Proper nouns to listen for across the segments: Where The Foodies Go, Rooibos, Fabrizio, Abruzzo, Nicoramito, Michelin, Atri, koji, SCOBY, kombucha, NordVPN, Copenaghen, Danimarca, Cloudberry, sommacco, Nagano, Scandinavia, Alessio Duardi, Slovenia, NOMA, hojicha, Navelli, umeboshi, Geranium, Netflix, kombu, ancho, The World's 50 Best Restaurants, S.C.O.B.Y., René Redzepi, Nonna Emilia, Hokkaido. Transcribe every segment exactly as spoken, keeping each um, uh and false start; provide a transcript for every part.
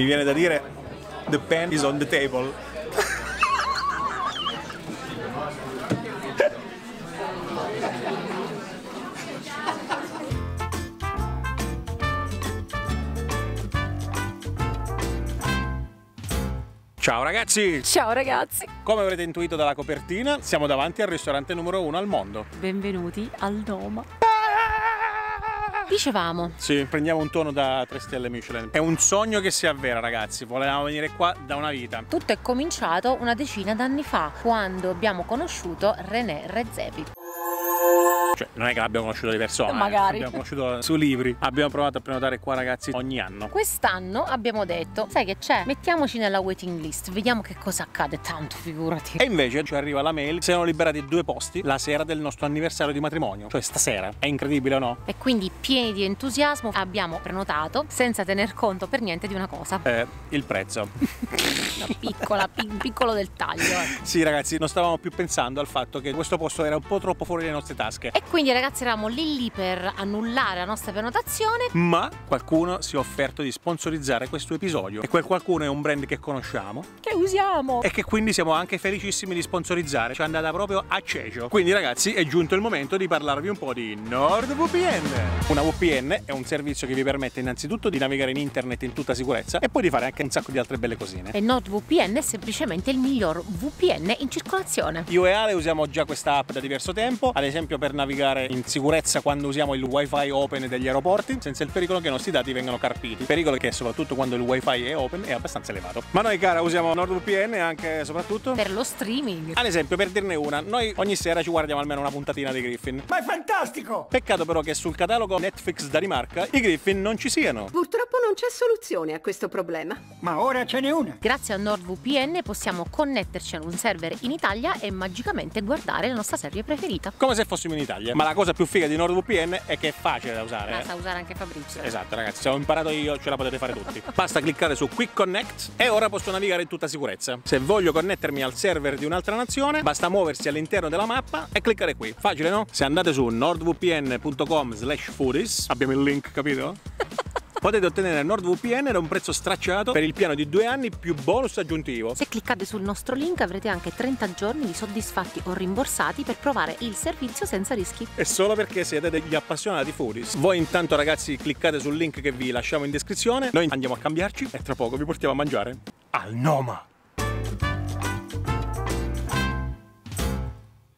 mi viene da dire the pen is on the table. Ciao ragazzi! Ciao ragazzi! Come avrete intuito dalla copertina, siamo davanti al ristorante numero uno al mondo. Benvenuti al NOMA. Dicevamo. Sì, prendiamo un tono da tre stelle Michelin. È un sogno che si avvera, ragazzi. Volevamo venire qua da una vita. Tutto è cominciato una decina d'anni fa, quando abbiamo conosciuto René Redzepi. Cioè, non è che l'abbiamo conosciuto di persona, magari. Eh. L'abbiamo conosciuto su libri. Abbiamo provato a prenotare qua, ragazzi, ogni anno. Quest'anno abbiamo detto, sai che c'è? Mettiamoci nella waiting list, vediamo che cosa accade, tanto figurati. E invece ci arriva la mail, siamo liberati due posti la sera del nostro anniversario di matrimonio. Cioè stasera, è incredibile o no? E quindi pieni di entusiasmo abbiamo prenotato, senza tener conto per niente di una cosa. Eh, il prezzo. Una piccola, pic piccolo dettaglio. Eh. Sì ragazzi, non stavamo più pensando al fatto che questo posto era un po' troppo fuori dalle nostre tasche. E quindi ragazzi eravamo lì lì per annullare la nostra prenotazione, ma qualcuno si è offerto di sponsorizzare questo episodio e quel qualcuno è un brand che conosciamo, che usiamo e che quindi siamo anche felicissimi di sponsorizzare, ci è andata proprio a cecio. Quindi ragazzi è giunto il momento di parlarvi un po' di NordVPN. Una V P N è un servizio che vi permette innanzitutto di navigare in internet in tutta sicurezza e poi di fare anche un sacco di altre belle cosine. E NordVPN è semplicemente il miglior V P N in circolazione. Io e Ale usiamo già questa app da diverso tempo, ad esempio per navigare in sicurezza quando usiamo il wifi open degli aeroporti, senza il pericolo che i nostri dati vengano carpiti, pericolo che soprattutto quando il wifi è open è abbastanza elevato. Ma noi cara usiamo NordVPN anche e soprattutto per lo streaming. Ad esempio, per dirne una, noi ogni sera ci guardiamo almeno una puntatina di Griffin. Ma è fantastico! Peccato però che sul catalogo Netflix Danimarca i Griffin non ci siano. Purtroppo non c'è soluzione a questo problema. Ma ora ce n'è una. Grazie a NordVPN possiamo connetterci ad un server in Italia e magicamente guardare la nostra serie preferita. Come se fossimo in Italia. Ma la cosa più figa di NordVPN è che è facile da usare. La sa usare anche Fabrizio. Esatto ragazzi, se ho imparato io ce la potete fare tutti. Basta cliccare su Quick Connect e ora posso navigare in tutta sicurezza. Se voglio connettermi al server di un'altra nazione basta muoversi all'interno della mappa e cliccare qui. Facile, no? Se andate su nordvpn punto com slash foodies, abbiamo il link, capito? Potete ottenere NordVPN ad un prezzo stracciato per il piano di due anni più bonus aggiuntivo. Se cliccate sul nostro link avrete anche trenta giorni di soddisfatti o rimborsati per provare il servizio senza rischi. E solo perché siete degli appassionati foodies. Voi intanto ragazzi cliccate sul link che vi lasciamo in descrizione, noi andiamo a cambiarci e tra poco vi portiamo a mangiare al Noma.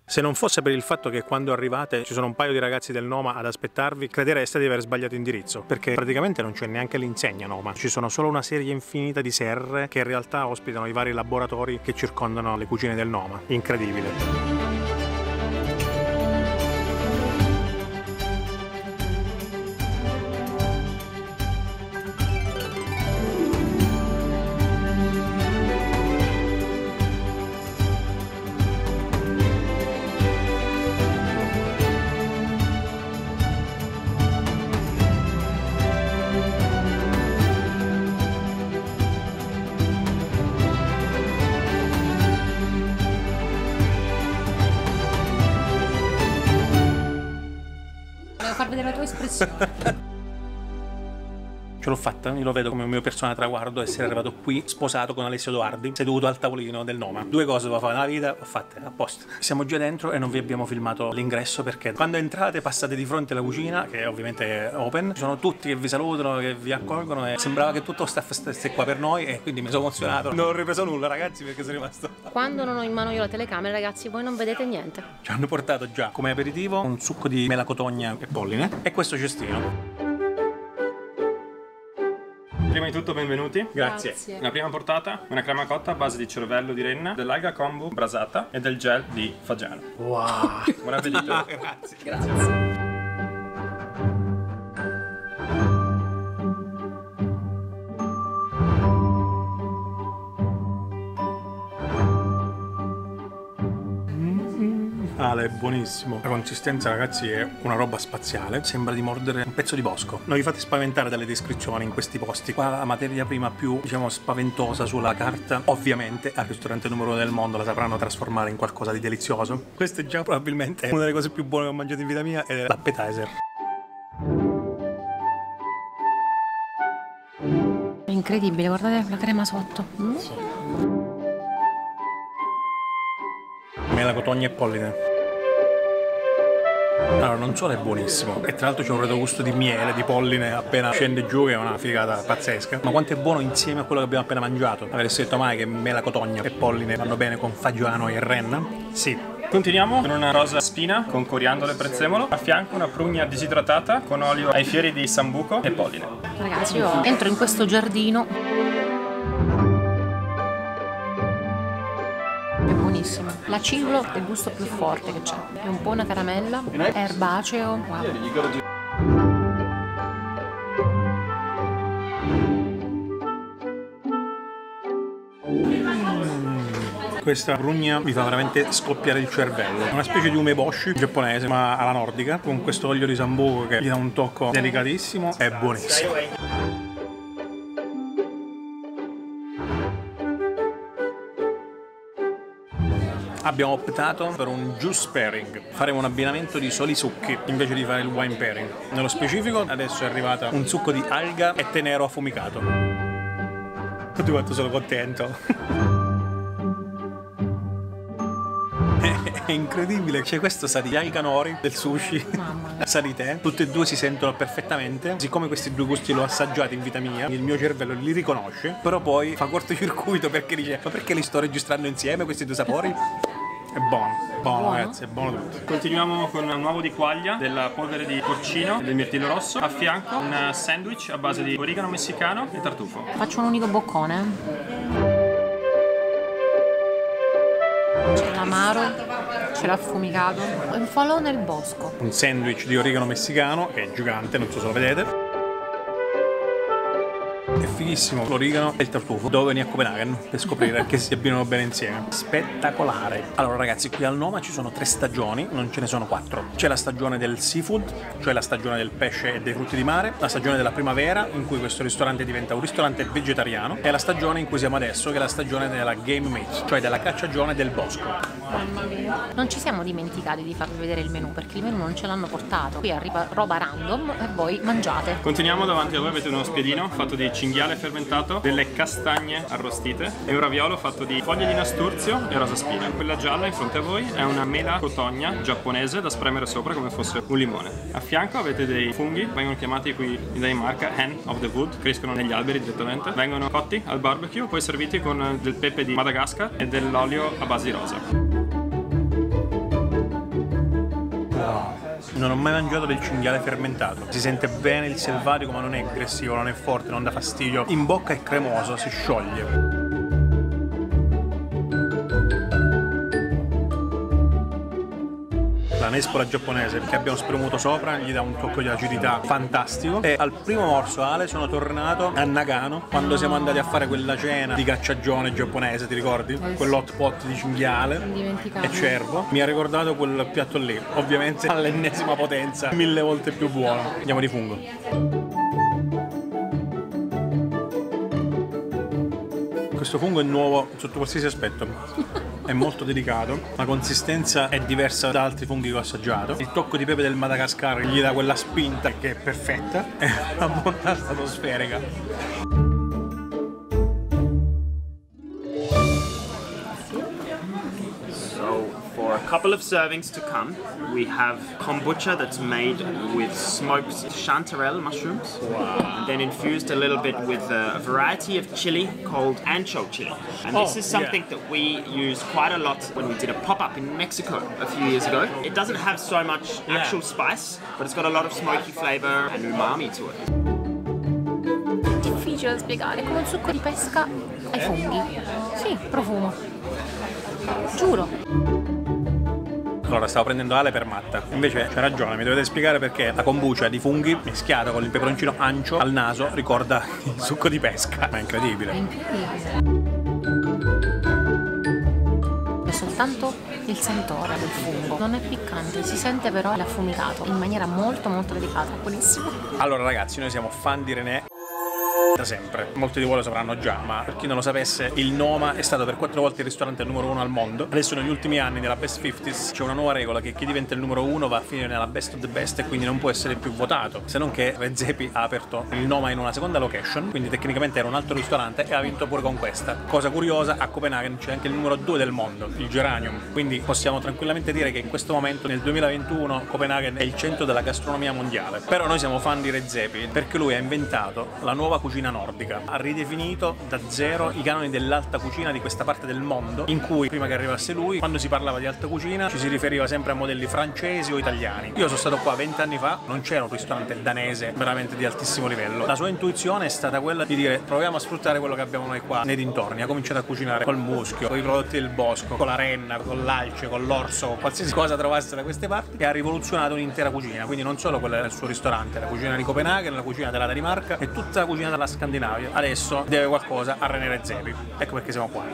Se non fosse per il fatto che quando arrivate ci sono un paio di ragazzi del Noma ad aspettarvi, credereste di aver sbagliato indirizzo, perché praticamente non c'è neanche l'insegna Noma, ci sono solo una serie infinita di serre che in realtà ospitano i vari laboratori che circondano le cucine del Noma. Incredibile. Vedere la tua espressione. Ce l'ho fatta, io lo vedo come un mio personale traguardo essere arrivato qui sposato con Alessio Duardi, seduto al tavolino del Noma. Due cose devo fare nella vita, ho fatte apposta. Siamo già dentro e non vi abbiamo filmato l'ingresso perché quando entrate passate di fronte alla cucina, che è ovviamente open, ci sono tutti che vi salutano, che vi accolgono e sembrava che tutto lo staff stesse qua per noi e quindi mi sono emozionato. Non ho ripreso nulla ragazzi perché sono rimasto. Quando non ho in mano io la telecamera ragazzi voi non vedete niente. Ci hanno portato già come aperitivo un succo di melacotogna e polline e questo cestino. Prima di tutto benvenuti, grazie. grazie. Una prima portata, una crema cotta a base di cervello di renna, dell'alga kombu brasata e del gel di fagiano. Wow! Buon appetito! Grazie. Grazie. Grazie. Ale, buonissimo. La consistenza ragazzi è una roba spaziale, sembra di mordere un pezzo di bosco. Non vi fate spaventare dalle descrizioni in questi posti. Qua la materia prima più, diciamo, spaventosa sulla carta, ovviamente al ristorante numero uno del mondo la sapranno trasformare in qualcosa di delizioso. Questa è già probabilmente una delle cose più buone che ho mangiato in vita mia ed è l'appetizer. incredibile, guardate la crema sotto. Mm. Sì. Mela, cotogna e polline. Allora, non solo è buonissimo, e tra l'altro c'è un retrogusto di miele, di polline appena scende giù, che è una figata pazzesca, ma quanto è buono insieme a quello che abbiamo appena mangiato. Avresti detto mai che mela, cotogna e polline vanno bene con fagiano e renna? Sì. Continuiamo con una rosa spina con coriandolo e prezzemolo, a fianco una prugna disidratata con olio ai fiori di sambuco e polline. Ragazzi, io entro in questo giardino. È buonissimo. L'acillo è il gusto più forte che c'è. È un po' una caramella, è erbaceo. Wow. Questa prugna mi fa veramente scoppiare il cervello. È una specie di umeboshi giapponese, ma alla nordica, con questo olio di sambuco che gli dà un tocco delicatissimo. È buonissimo. Abbiamo optato per un juice pairing. Faremo un abbinamento di soli succhi invece di fare il wine pairing. Nello specifico, adesso è arrivata un succo di alga e tè nero affumicato. Tutti quanti sono contento. È incredibile, c'è questo sa di alga nori del sushi, sa di tè, tutti e due si sentono perfettamente. Siccome questi due gusti l'ho assaggiati in vita mia, il mio cervello li riconosce, però poi fa cortocircuito perché dice: ma perché li sto registrando insieme questi due sapori? È buono, buono, buono ragazzi, è buono tutto. Continuiamo con un uovo di quaglia, della polvere di porcino e del mirtillo rosso, a fianco un sandwich a base di origano messicano e tartufo. Faccio un unico boccone. C'è l'amaro, c'è l'affumicato, un falò nel bosco. Un sandwich di origano messicano che è gigante, non so se lo vedete. È fighissimo l'origano e il tartufo. Devo venire a Copenaghen per scoprire che si abbinano bene insieme. Spettacolare. Allora ragazzi, qui al Noma ci sono tre stagioni, non ce ne sono quattro. C'è la stagione del seafood, cioè la stagione del pesce e dei frutti di mare, la stagione della primavera in cui questo ristorante diventa un ristorante vegetariano, e la stagione in cui siamo adesso, che è la stagione della game meat, cioè della cacciagione del bosco. Mamma mia. Non ci siamo dimenticati di farvi vedere il menù, perché il menù non ce l'hanno portato. Qui arriva roba random e voi mangiate. Continuiamo, davanti a voi avete uno spiedino fatto di cinghiale fermentato, delle castagne arrostite e un raviolo fatto di foglie di nasturzio e rosaspina. Quella gialla in fronte a voi è una mela cotogna giapponese da spremere sopra come fosse un limone. A fianco avete dei funghi, vengono chiamati qui in Danimarca hen of the wood, crescono negli alberi direttamente, vengono cotti al barbecue, poi serviti con del pepe di Madagascar e dell'olio a base di rosa. Non ho mai mangiato del cinghiale fermentato. Si sente bene il selvatico, ma non è aggressivo, non è forte, non dà fastidio. In bocca è cremoso, si scioglie. La nespola giapponese che abbiamo spremuto sopra gli dà un tocco di acidità fantastico. E al primo morso, Ale, sono tornato a Nagano quando siamo andati a fare quella cena di cacciagione giapponese, ti ricordi? Quell'hot pot di cinghiale e cervo. Mi ha ricordato quel piatto lì, ovviamente all'ennesima potenza, mille volte più buono. Andiamo di fungo. Questo fungo è nuovo sotto qualsiasi aspetto. È molto delicato, la consistenza è diversa da altri funghi che ho assaggiato. Il tocco di pepe del Madagascar gli dà quella spinta che è perfetta, è una bontà stratosferica. So for a couple of servings to come, we have kombucha that's made with smoked chanterelle mushrooms. Wow. And then infused a little bit with a variety of chili called ancho chili. And oh, this is something yeah. that we use quite a lot when we did a pop-up in Mexico a few years ago. It doesn't have so much actual yeah. spice, but it's got a lot of smoky flavor and umami to it. Difficile da spiegare, come un succo di pesca ai funghi. Sì, profumo. Giuro. Allora, stavo prendendo Ale per matta, invece c'è ragione, mi dovete spiegare perché la kombucha di funghi mischiata con il peperoncino ancio al naso ricorda il succo di pesca. Ma è incredibile. È incredibile. È soltanto il sentore del fungo, non è piccante, si sente però l'affumicato in maniera molto molto delicata, buonissimo. Allora ragazzi, noi siamo fan di René. da sempre. Molti di voi lo sapranno già, ma per chi non lo sapesse, il NOMA è stato per quattro volte il ristorante numero uno al mondo. Adesso negli ultimi anni nella Best cinquanta c'è una nuova regola che chi diventa il numero uno va a finire nella Best of the Best e quindi non può essere più votato, se non che Redzepi ha aperto il NOMA in una seconda location, quindi tecnicamente era un altro ristorante e ha vinto pure con questa. Cosa curiosa, a Copenaghen c'è anche il numero due del mondo, il Geranium, quindi possiamo tranquillamente dire che in questo momento nel duemilaventuno Copenaghen è il centro della gastronomia mondiale. Però noi siamo fan di Redzepi perché lui ha inventato la nuova cucina nordica, ha ridefinito da zero i canoni dell'alta cucina di questa parte del mondo, in cui prima che arrivasse lui, quando si parlava di alta cucina ci si riferiva sempre a modelli francesi o italiani. Io sono stato qua vent'anni fa, non c'era un ristorante danese veramente di altissimo livello. La sua intuizione è stata quella di dire proviamo a sfruttare quello che abbiamo noi qua nei dintorni. Ha cominciato a cucinare col muschio, con i prodotti del bosco, con la renna, con l'alce, con l'orso, con qualsiasi cosa trovasse da queste parti, e ha rivoluzionato un'intera cucina, quindi non solo quella del suo ristorante, la cucina di Copenaghen, la cucina della Danimarca e tutta la cucina della Scandinavia. Adesso deve qualcosa a René Redzepi, ecco perché siamo qua.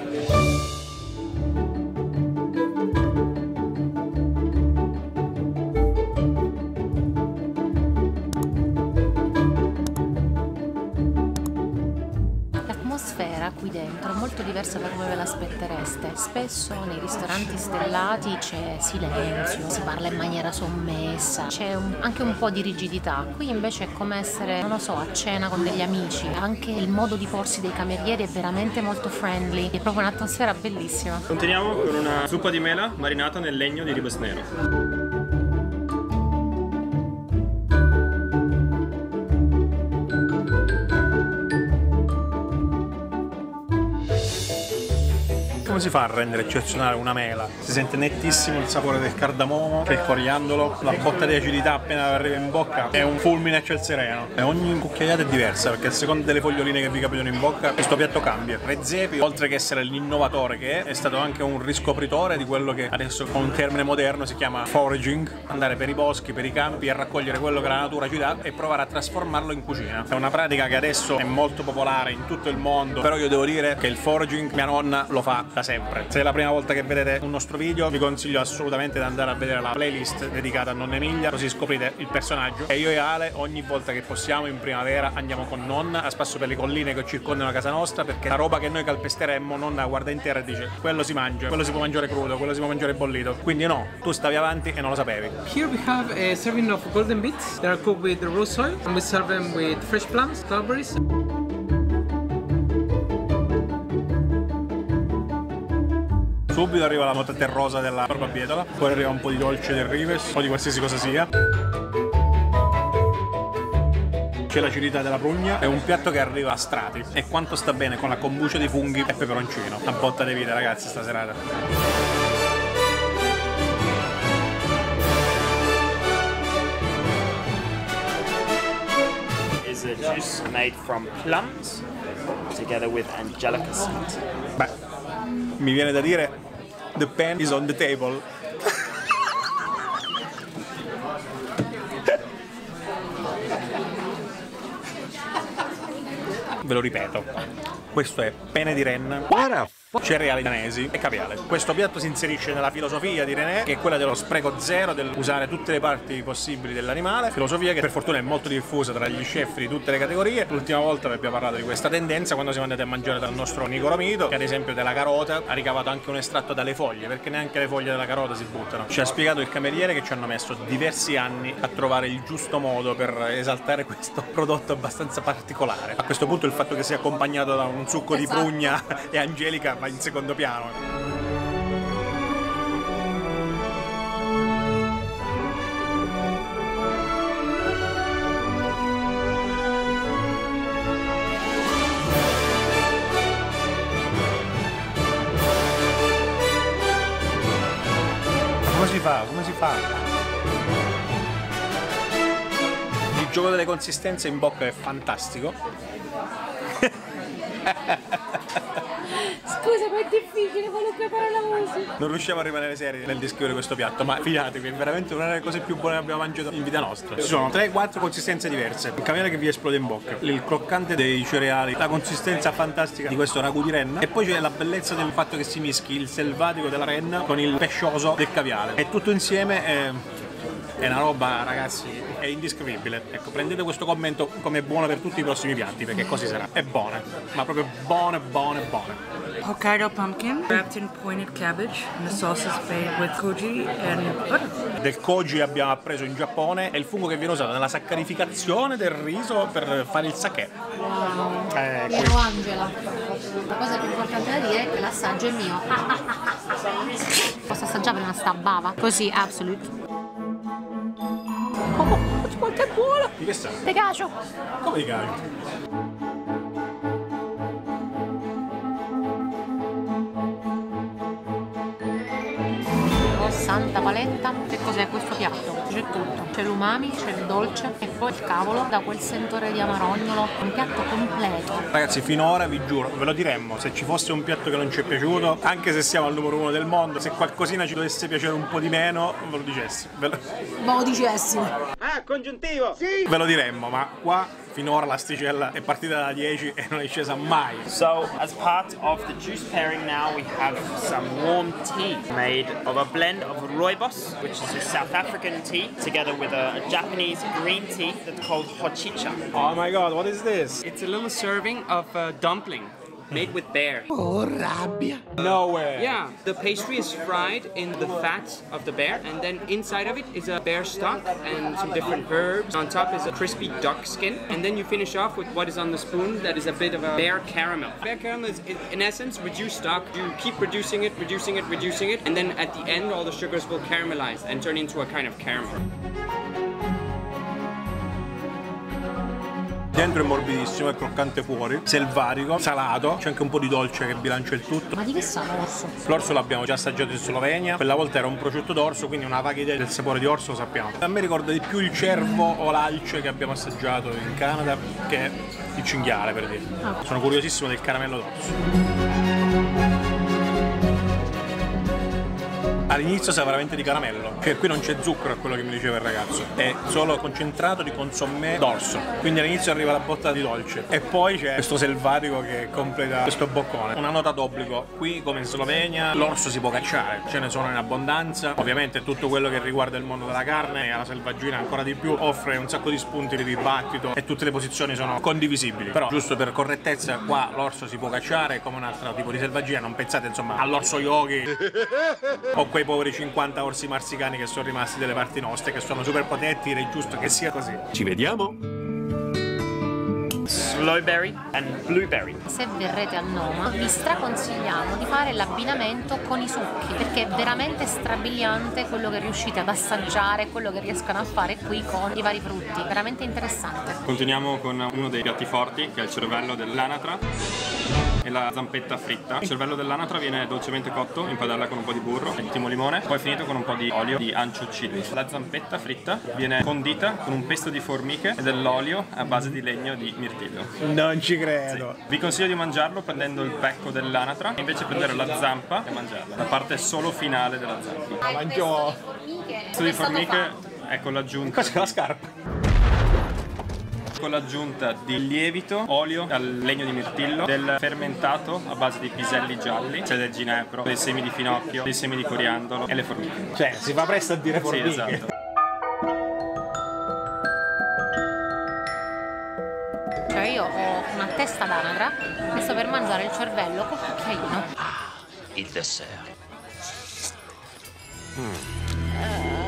Qui dentro è molto diversa da come ve l'aspettereste. Spesso nei ristoranti stellati c'è silenzio, si parla in maniera sommessa, c'è anche un po' di rigidità. Qui invece è come essere, non lo so, a cena con degli amici. Anche il modo di porsi dei camerieri è veramente molto friendly, è proprio un'atmosfera bellissima. Continuiamo con una zuppa di mela marinata nel legno di ribes nero. Si fa a rendere eccezionale una mela? Si sente nettissimo il sapore del cardamomo, del coriandolo, la botta di acidità appena arriva in bocca è un fulmine a ciel sereno, e ogni cucchiaiata è diversa perché a seconda delle foglioline che vi capitano in bocca questo piatto cambia. Redzepi, oltre che essere l'innovatore che è, è stato anche un riscopritore di quello che adesso con un termine moderno si chiama foraging, andare per i boschi, per i campi e raccogliere quello che la natura ci dà e provare a trasformarlo in cucina. È una pratica che adesso è molto popolare in tutto il mondo, però io devo dire che il foraging mia nonna lo fa da sempre. Se è la prima volta che vedete un nostro video vi consiglio assolutamente di andare a vedere la playlist dedicata a Nonna Emilia, così scoprite il personaggio, e io e Ale ogni volta che possiamo in primavera andiamo con nonna a spasso per le colline che circondano la casa nostra, perché la roba che noi calpesteremmo nonna guarda intera e dice quello si mangia, quello si può mangiare crudo, quello si può mangiare bollito, quindi no, tu stavi avanti e non lo sapevi. Here we have a serving of golden beets, they are cooked with raw soil and we serve them with fresh plums, cloudberries. Subito arriva la nota terrosa della barbabietola, poi arriva un po' di dolce del ribes o di qualsiasi cosa sia. C'è l'acidità della prugna, è un piatto che arriva a strati e quanto sta bene con la kombucha di funghi e peperoncino. Una botta di vita ragazzi sta serata. The juice made from plums together with angelica seeds. Beh, mi viene da dire the pen is on the table. Ve lo ripeto, questo è pene di renna, cereali danesi e caviale. Questo piatto si inserisce nella filosofia di René, che è quella dello spreco zero, dell'usare tutte le parti possibili dell'animale, filosofia che per fortuna è molto diffusa tra gli chef di tutte le categorie. L'ultima volta vi abbiamo parlato di questa tendenza quando siamo andati a mangiare dal nostro Nicoramito, che ad esempio della carota ha ricavato anche un estratto dalle foglie, perché neanche le foglie della carota si buttano. Ci ha spiegato il cameriere che ci hanno messo diversi anni a trovare il giusto modo per esaltare questo prodotto abbastanza particolare. A questo punto il fatto che sia accompagnato da un succo di prugna e angelica va in secondo piano. Come si fa? Come si fa? Il gioco delle consistenze in bocca è fantastico. Scusa, ma è difficile, qualunque parola usi. Non riusciamo a rimanere seri nel descrivere questo piatto, ma fidatevi, è veramente una delle cose più buone che abbiamo mangiato in vita nostra. Ci sono tre quattro consistenze diverse, il caviale che vi esplode in bocca, il croccante dei cereali, la consistenza fantastica di questo ragù di renna, e poi c'è la bellezza del fatto che si mischi il selvatico della renna con il pescioso del caviale, e tutto insieme è... è una roba, ragazzi, è indescrivibile. Ecco, prendete questo commento come buono per tutti i prossimi piatti, perché così sarà. È buona, ma proprio buona, buona, buona. Hokkaido pumpkin wrapped in pointed cabbage and the sauce is made with koji and butter. Del koji abbiamo appreso in Giappone, è il fungo che viene usato nella saccarificazione del riso per fare il sake. Wow. Ecco. Ero Angela. La cosa più importante da dire è che l'assaggio è mio. Posso assaggiare una sta bava? Così, absolute. Oh, quanto è buono! Di che sa? Te cacio! Come ti cacio? Santa paletta, che cos'è questo piatto? C'è tutto, c'è l'umami, c'è il dolce e poi il cavolo, da quel sentore di amarognolo, un piatto completo. Ragazzi, finora vi giuro, ve lo diremmo, se ci fosse un piatto che non ci è piaciuto, anche se siamo al numero uno del mondo, se qualcosina ci dovesse piacere un po' di meno, ve lo dicessimo. Ve lo, lo dicessimo. Ah, congiuntivo! Sì! Ve lo diremmo, ma qua... Finora l'asticella è partita da dieci e non è scesa mai. So, as part of the juice pairing now we have some warm tea made of a blend of rooibos, which is a South African tea, together with a, a Japanese green tea that's called hojicha. Oh my god, what is this? It's a little serving of uh, dumpling. Made with bear. Oh, rabbia. No way. Yeah, the pastry is fried in the fat of the bear, and then inside of it is a bear stock and some different herbs. On top is a crispy duck skin, and then you finish off with what is on the spoon that is a bit of a bear caramel. Bear caramel is, in essence, reduced stock. You keep reducing it, reducing it, reducing it, and then at the end all the sugars will caramelize and turn into a kind of caramel. Dentro è morbidissimo, è croccante fuori, selvatico, salato, c'è anche un po' di dolce che bilancia il tutto. Ma di che sa l'orso? L'orso l'abbiamo già assaggiato in Slovenia, quella volta era un prosciutto d'orso, quindi una vaga idea del sapore di orso lo sappiamo. A me ricorda di più il cervo o l'alce che abbiamo assaggiato in Canada che il cinghiale, per dire. Oh. Sono curiosissimo del caramello d'orso. All'inizio sa veramente di caramello, cioè qui non c'è zucchero, è quello che mi diceva il ragazzo, è solo concentrato di consommé d'orso, quindi all'inizio arriva la botta di dolce e poi c'è questo selvatico che completa questo boccone. Una nota d'obbligo, qui come in Slovenia l'orso si può cacciare, ce ne sono in abbondanza, ovviamente tutto quello che riguarda il mondo della carne e alla selvaggina ancora di più offre un sacco di spunti di dibattito e tutte le posizioni sono condivisibili, però giusto per correttezza qua l'orso si può cacciare come un altro tipo di selvaggina, non pensate insomma all'orso yogi o i poveri cinquanta orsi marsicani che sono rimasti delle parti nostre, che sono super potenti ed è giusto che sia così. Ci vediamo! Cloudberry and blueberry. Se verrete a Noma vi straconsigliamo di fare l'abbinamento con i succhi, perché è veramente strabiliante quello che riuscite ad assaggiare, quello che riescono a fare qui con i vari frutti, veramente interessante. Continuiamo con uno dei piatti forti che è il cervello dell'anatra e la zampetta fritta. Il cervello dell'anatra viene dolcemente cotto in padella con un po' di burro e timo limone, poi finito con un po' di olio di ancho chili. La zampetta fritta viene condita con un pesto di formiche e dell'olio a base di legno di mirtillo. Non ci credo! Sì. Vi consiglio di mangiarlo prendendo il becco dell'anatra e invece prendere la zampa e mangiarla, la parte solo finale della zampa. Ma mangio! Il pesto di formiche è con l'aggiunta. Cosa c'è la scarpa? Con l'aggiunta di lievito, olio al legno di mirtillo, del fermentato a base di piselli gialli, c'è del ginepro, dei semi di finocchio, dei semi di coriandolo e le formiche. Cioè, si fa presto a dire formiche. Sì, esatto. Cioè io ho una testa d'anatra e sto per mangiare il cervello con un cucchiaino. Ah, il dessert. Mm. Uh...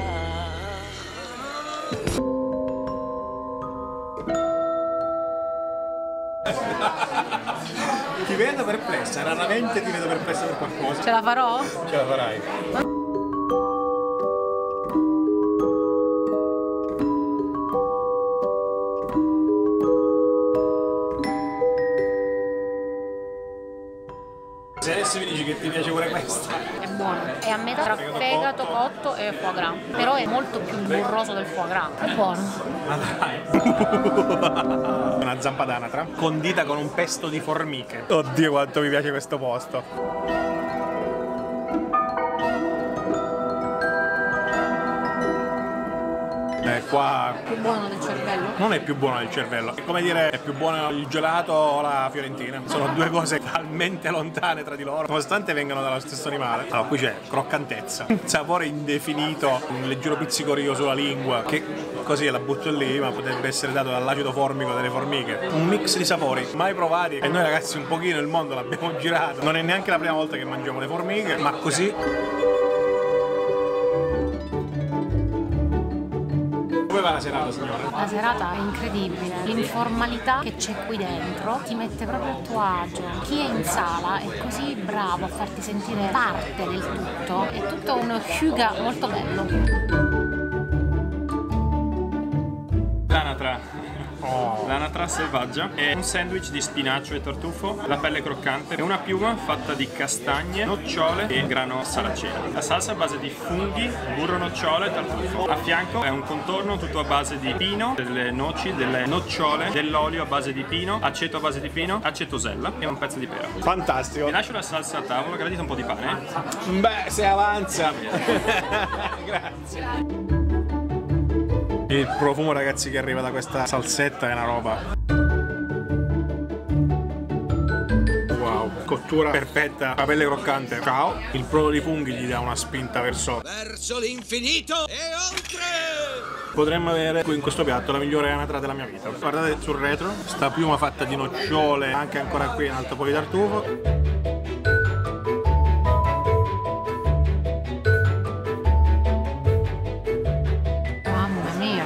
Ti vedo perplessa, raramente ti vedo perplessa per qualcosa. Ce la farò? Ce la farai. Se adesso mi dici che ti piace pure questa. È buono, è a metà tra fegato cotto e foie gras, però è molto più burroso del foie gras. È buono. Ma dai. Una zampa d'anatra condita con un pesto di formiche. Oddio quanto mi piace questo posto. eh, qua è più buono del cervello? Non è più buono del cervello, è come dire è più buono il gelato o la fiorentina, sono due cose talmente lontane tra di loro nonostante vengano dallo stesso animale. Allora qui c'è croccantezza, un sapore indefinito, un leggero pizzicorio sulla lingua che così la butto lì ma potrebbe essere dato dall'acido formico delle formiche, un mix di sapori mai provati e noi ragazzi un pochino il mondo l'abbiamo girato, non è neanche la prima volta che mangiamo le formiche ma così. Come va la serata, signora? La serata è incredibile, l'informalità che c'è qui dentro ti mette proprio a tuo agio. Chi è in sala è così bravo a farti sentire parte del tutto, è tutto uno hojicha molto bello. L'anatra. Oh. L'anatra selvaggia è un sandwich di spinacio e tartufo, la pelle croccante e una piuma fatta di castagne, nocciole e grano saraceno. La salsa è a base di funghi, burro, nocciole e tartufo. A fianco è un contorno tutto a base di pino, delle noci, delle nocciole, dell'olio a base di pino, aceto a base di pino, acetosella e un pezzo di pera. Fantastico. Vi lascio la salsa a tavola, gradite un po' di pane. Beh, se avanza. Grazie. Il profumo, ragazzi, che arriva da questa salsetta è una roba. Wow, cottura perfetta, la pelle croccante. Ciao. Il brodo di funghi gli dà una spinta verso verso l'infinito e oltre. Potremmo avere qui in questo piatto la migliore anatra della mia vita. Guardate sul retro, sta piuma fatta di nocciole, anche ancora qui in alto po' di tartufo.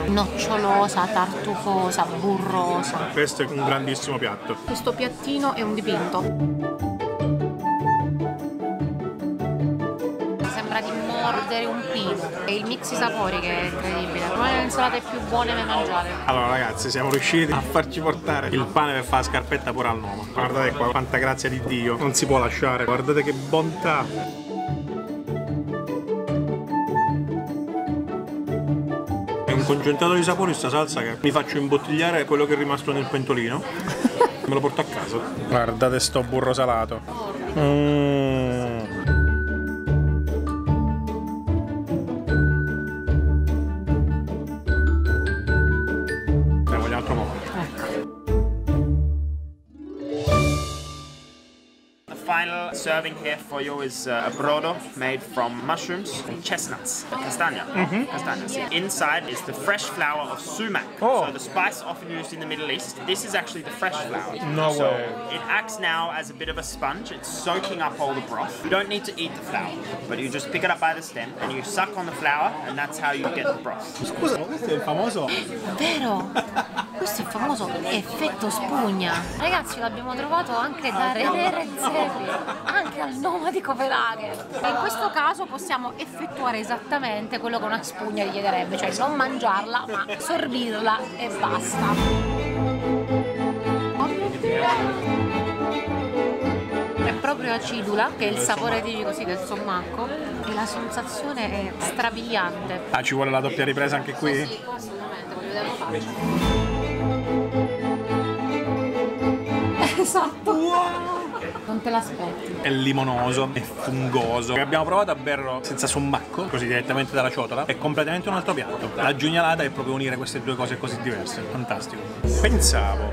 Nocciolosa, tartufosa, burrosa. Questo è un grandissimo piatto. Questo piattino è un dipinto. Sembra di mordere un pino. È il mix di sapori che è incredibile. Una delle insalate più buone mai mangiate. Allora ragazzi, siamo riusciti a farci portare il pane per fare la scarpetta pure al Noma. Guardate qua, quanta grazia di Dio. Non si può lasciare. Guardate che bontà. Concentrato di sapori sta salsa che mi faccio imbottigliare quello che è rimasto nel pentolino. Me lo porto a casa. Guardate sto burro salato. Mm. Ne voglio altro po'. Final serving here for you is uh, a brodo made from mushrooms and chestnuts, castagna. Mm-hmm. Castagna, see. Inside is the fresh flour of sumac, oh. So the spice often used in the Middle East. This is actually the fresh flour. No so way. It acts now as a bit of a sponge. It's soaking up all the broth. You don't need to eat the flour, but you just pick it up by the stem and you suck on the flour, and that's how you get the broth. Scusa, questo è il famoso. Vero. Questo è il famoso effetto spugna. Ragazzi, l'abbiamo trovato anche da René Redzepi, anche al Noma di Copenaghen. In questo caso possiamo effettuare esattamente quello che una spugna richiederebbe, cioè non mangiarla, ma sorbirla e basta. È proprio acidula, che è il sapore tipico sì, del sommacco, e la sensazione è strabiliante. Ah, ci vuole la doppia ripresa anche qui? Sì, sì, assolutamente, voglio vedere come fare. Esatto. Wow. Non te l'aspetti. È limonoso, è fungoso. Abbiamo provato a berlo senza sommacco, così direttamente dalla ciotola. È completamente un altro piatto. La gignalata è proprio unire queste due cose così diverse. Fantastico. Pensavo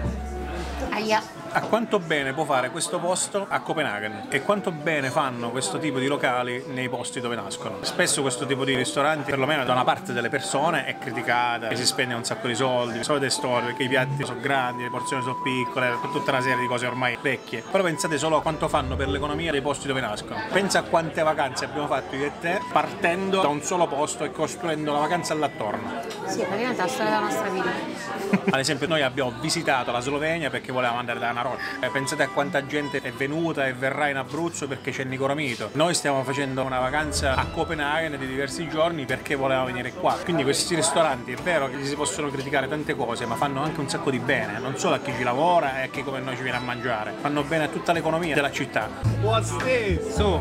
Aia. a quanto bene può fare questo posto a Copenaghen e quanto bene fanno questo tipo di locali nei posti dove nascono. Spesso questo tipo di ristoranti, perlomeno da una parte delle persone, è criticata e si spende un sacco di soldi, solite storie, perché i piatti sono grandi, le porzioni sono piccole, tutta una serie di cose ormai vecchie. Però pensate solo a quanto fanno per l'economia dei posti dove nascono. Pensa a quante vacanze abbiamo fatto io e te partendo da un solo posto e costruendo la vacanza all'attorno. Sì, praticamente la storia della nostra vita. Ad esempio noi abbiamo visitato la Slovenia perché volevamo andare da una Eh, pensate a quanta gente è venuta e verrà in Abruzzo perché c'è il Nicoramito. Noi stiamo facendo una vacanza a Copenaghen di diversi giorni perché volevamo venire qua. Quindi questi ristoranti, è vero che si possono criticare tante cose, ma fanno anche un sacco di bene, non solo a chi ci lavora e a chi come noi ci viene a mangiare. Fanno bene a tutta l'economia della città. What's this? So,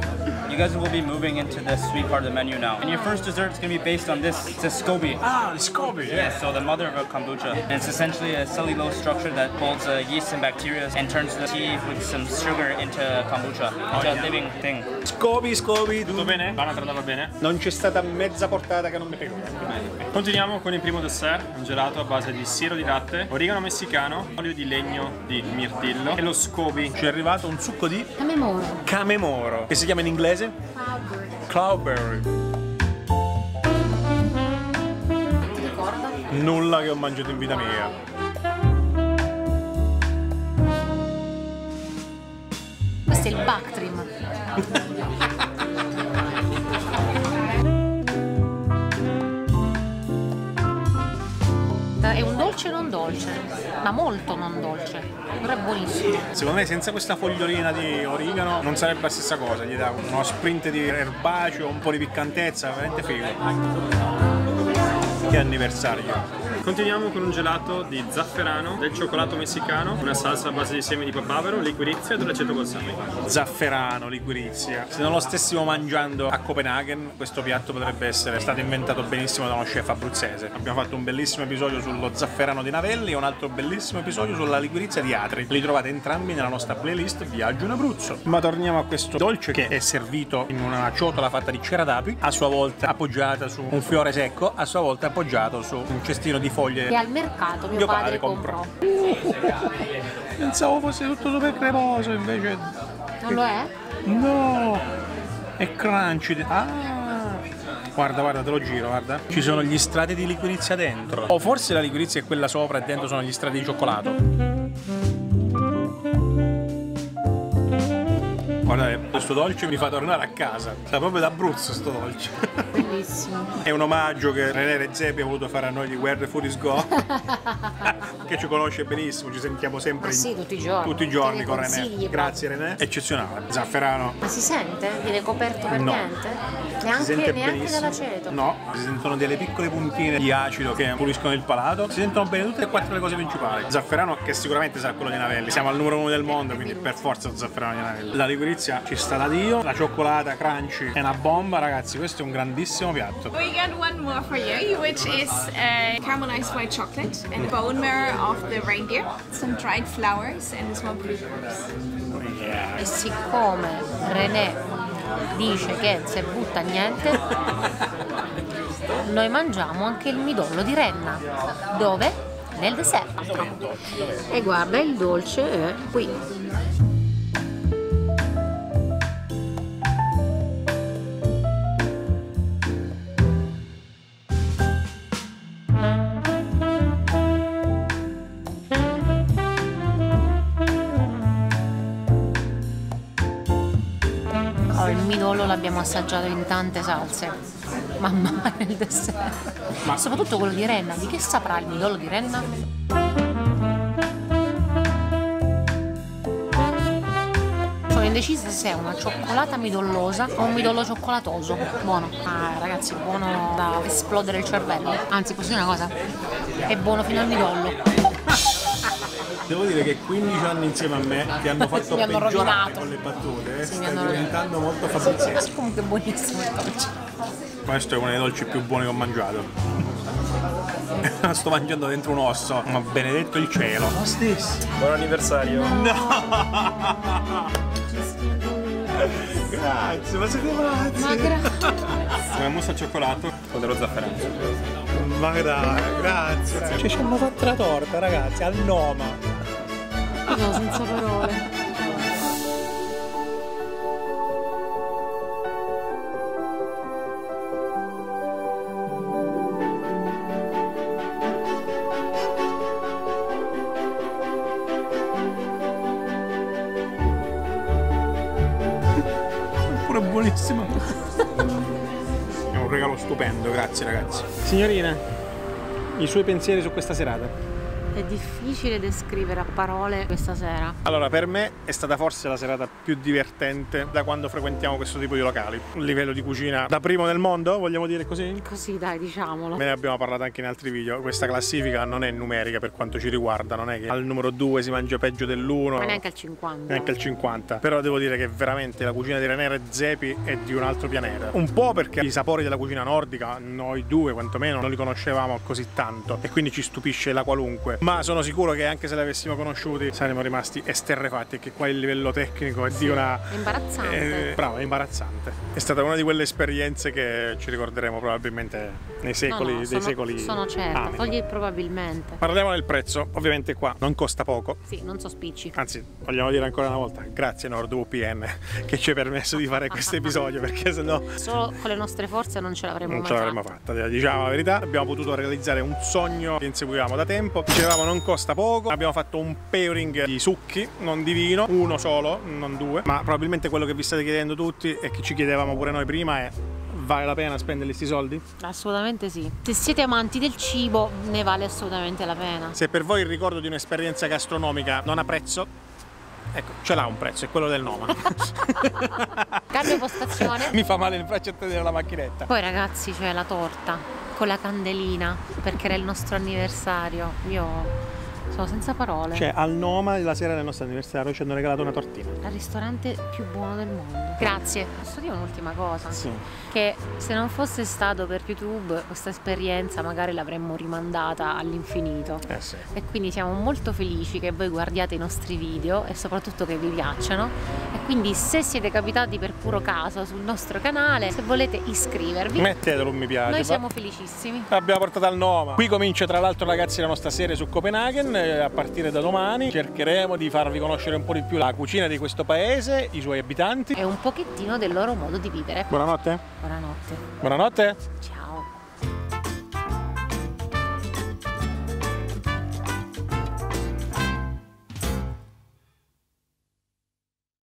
you guys will be moving into the sweet part of the menu now. And your first dessert is going to be based on this. It's a S C O B Y. Ah, the S C O B Y. Yeah, so the mother of a kombucha. And it's essentially a cellulose structure that holds uh, yeast and bacteria this and turns the tea with some sugar into kombucha. It's a living thing. Scoby, scoby. Tutto bene? Vanatra andava bene? Non c'è stata mezza portata che non mi piace. Continuiamo con il primo dessert, un gelato a base di siero di latte, origano messicano, olio di legno di mirtillo e lo scoby. Ci è arrivato un succo di camemoro. Camemoro. Che si chiama in inglese? Cloudberry. Cloudberry. Nulla che ho mangiato in vita mia. Questo è il Bactrim. È un dolce non dolce, ma molto non dolce, però è buonissimo. Secondo me senza questa fogliolina di origano non sarebbe la stessa cosa, gli dà uno sprint di erbaceo, un po' di piccantezza, veramente figo. Che anniversario! Continuiamo con un gelato di zafferano, del cioccolato messicano, una salsa a base di semi di papavero, liquirizia e dell'aceto balsamico. Zafferano, liquirizia. Se non lo stessimo mangiando a Copenaghen, questo piatto potrebbe essere stato inventato benissimo da uno chef abruzzese. Abbiamo fatto un bellissimo episodio sullo zafferano di Navelli e un altro bellissimo episodio sulla liquirizia di Atri. Li trovate entrambi nella nostra playlist Viaggio in Abruzzo. Ma torniamo a questo dolce che è servito in una ciotola fatta di cera d'api, a sua volta appoggiata su un fiore secco, a sua volta appoggiato su un cestino di foglie che al mercato mio, mio padre, padre comprò. Pensavo fosse tutto super cremoso, invece non lo è? No, è crunchy. Ah, guarda, guarda, te lo giro, guarda, ci sono gli strati di liquirizia dentro, o forse la liquirizia è quella sopra e dentro sono gli strati di cioccolato. Guardate, questo dolce mi fa tornare a casa. Sta proprio d'Abruzzo sto dolce. Bellissimo. È un omaggio che René Redzepi ha voluto fare a noi di Where the Food is Go. Che ci conosce benissimo, ci sentiamo sempre. Ma sì, tutti i giorni. Tutti i giorni con René. Grazie René. Eccezionale. Zafferano. Ma si sente? Viene coperto per no. niente? Neanche, si sente neanche dall'aceto. No, si sentono delle piccole puntine di acido che puliscono il palato. Si sentono bene tutte e quattro le cose principali. Zafferano che sicuramente sarà quello di Navelli. Siamo al numero uno del mondo, quindi per forza lo zafferano di Navelli. La liquirizia ci sta da Dio, la cioccolata crunchy è una bomba, ragazzi, questo è un grandissimo piatto. We got one more for you, which is a caramelized white chocolate and bone marrow of the reindeer, some dried flowers and small blueberries. Yeah. E siccome René dice che se butta niente, noi mangiamo anche il midollo di renna, dove? Nel deserto. E guarda, il dolce è qui. L'abbiamo assaggiato in tante salse, mamma mia, il dessert, ma soprattutto quello di renna, di che saprà il midollo di renna? Sono indecisa se è una cioccolata midollosa o un midollo cioccolatoso. Buono, ah, ragazzi, buono da esplodere il cervello, anzi posso dire una cosa, è buono fino al midollo. Devo dire che quindici anni insieme a me ti hanno fatto mi hanno peggiorare con le battute, sì, stai diventando molto fabriziesco. Comunque è buonissimo il dolce. Questo è uno dei dolci più buoni che ho mangiato. Sto mangiando dentro un osso, ma benedetto il cielo. What's this? Buon anniversario. No! Grazie, ma siete pazzi! Ma grazie! Una mousse al cioccolato con dello zafferano. Ma grazie, grazie! Cioè, ci hanno fatto la torta, ragazzi, al NOMA! No, senza parole! Buonissimo. È un regalo stupendo, grazie ragazzi. Signorina, i suoi pensieri su questa serata? È difficile descrivere a parole questa sera. Allora, per me è stata forse la serata più divertente da quando frequentiamo questo tipo di locali. Un livello di cucina da primo nel mondo, vogliamo dire così? Così dai, diciamolo. Me ne abbiamo parlato anche in altri video. Questa classifica non è numerica per quanto ci riguarda. Non è che al numero due si mangia peggio dell'uno. Ma neanche al cinquanta. Neanche al cinquanta. Però devo dire che veramente la cucina di René Redzepi è di un altro pianeta. Un po' perché i sapori della cucina nordica, noi due quantomeno, non li conoscevamo così tanto. E quindi ci stupisce la qualunque. ma sono sicuro che anche se li avessimo conosciuti saremmo rimasti esterrefatti, perché qua il livello tecnico è sì, di una... imbarazzante. Eh, bravo, è imbarazzante. È stata una di quelle esperienze che ci ricorderemo probabilmente nei secoli, no, no, dei sono, secoli. Sono certa, togli probabilmente. Parliamo del prezzo, ovviamente qua non costa poco. Sì, non sospicci. Anzi, vogliamo dire ancora una volta, grazie NordVPN che ci ha permesso di fare questo episodio, perché sennò... Solo con le nostre forze non ce l'avremmo mai fatta. Non ce l'avremmo fatta, diciamo la verità. Abbiamo potuto realizzare un sogno che inseguivamo da tempo. Dicevamo non costa poco, abbiamo fatto un pairing di succhi, non di vino, uno solo, non due. Ma probabilmente quello che vi state chiedendo tutti e che ci chiedevamo pure noi prima è: vale la pena spendere questi soldi? Assolutamente sì. Se siete amanti del cibo ne vale assolutamente la pena. Se per voi il ricordo di un'esperienza gastronomica non ha prezzo, ecco, ce l'ha un prezzo, è quello del Noma. Cambio postazione. Mi fa male il braccio a tenere la macchinetta. Poi ragazzi, c'è la torta con la candelina, perché era il nostro anniversario. Io... sono senza parole. Cioè al Noma, la sera del nostro anniversario, ci hanno regalato una tortina. Al ristorante più buono del mondo. Grazie. Posso dire un'ultima cosa? Sì. Che se non fosse stato per YouTube questa esperienza magari l'avremmo rimandata all'infinito. Eh sì. E quindi siamo molto felici che voi guardiate i nostri video e soprattutto che vi piacciono. E quindi se siete capitati per puro caso sul nostro canale, se volete iscrivervi, mettetelo un mi piace. Noi siamo felicissimi. L'abbiamo portata al Noma. Qui comincia tra l'altro ragazzi la nostra serie su Copenaghen. A partire da domani cercheremo di farvi conoscere un po' di più la cucina di questo paese, i suoi abitanti e un pochettino del loro modo di vivere. Buonanotte. Buonanotte. Buonanotte. Ciao.